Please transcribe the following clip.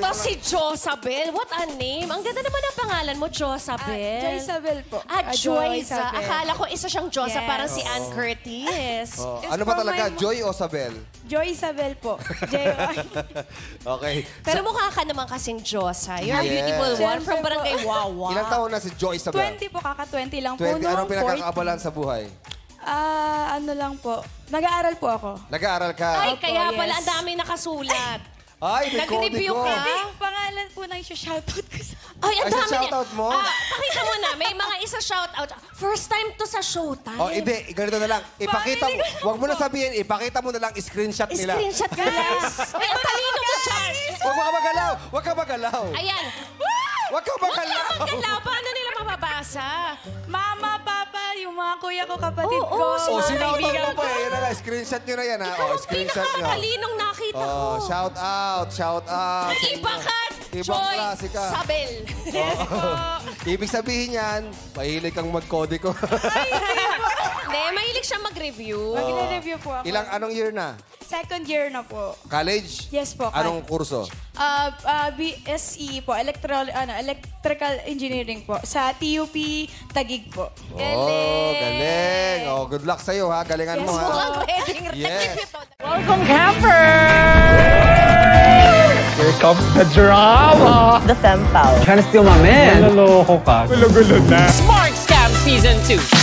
Ito si Joisabelle. What a name. Ang ganda naman ang pangalan mo, Joisabelle. Joisabelle po. Joisa. Akala ko isa siyang Josa, parang si Anne Curtis. Ano ba talaga? Joy o Sabel? Joisabelle po. Okay. Pero mukha ka naman kasing Josa. You're a beautiful one from Barangay Wawa. Ilang taon na si Joisabelle? 20 po, kaka-20 lang po. 20. Anong pinagkakaabalan sa buhay? Ano lang po. Nag-aaral po ako. Nag-aaral ka? Ay, kaya pala ang dami nakasulat. Ay, nag-review ka? Pangalan po ng isa-shoutout ko sa... Ay, ang dami niya. Shoutout mo? Pakita mo na, may mga isa-shoutout. First time to sa Showtime. Oh, hindi. Ganito na lang. Ipakita mo. Huwag mo na sabihin. Ipakita mo na lang screenshot nila. Screenshot, guys. Ay, ang talino mo, Char. Huwag ka magalaw. Huwag ka magalaw. Ayan. Huwag ka magalaw. Huwag ka magalaw. Paano nila mababasa? Mama, papa, yung mga kuya ko, kapatid ko. O, sinautan mo pa eh. Screenshot nyo na yan, ha? Ikaw ang pinakakatalinong nakita ko. Shout out, shout out. Iba ka, Joisabelle. Yes po. Ibig sabihin yan, mahilig kang mag-code ko. Hindi, mahilig siya mag-review. Mag-review po ako. Ilang, anong year na? Second year na po. College? Yes po. Anong kurso? BSE po. Electrical Engineering po. Sa TUP Taguig po. Galing! Galing! Good luck sa'yo ha. Galingan mo ha. Yes po. Ang wedding ring ito. Welcome campers! Here comes the drama! The femme pal. Trying to steal my man. Naloloko ka. Gulo-gulo na. Smart Scam Season 2.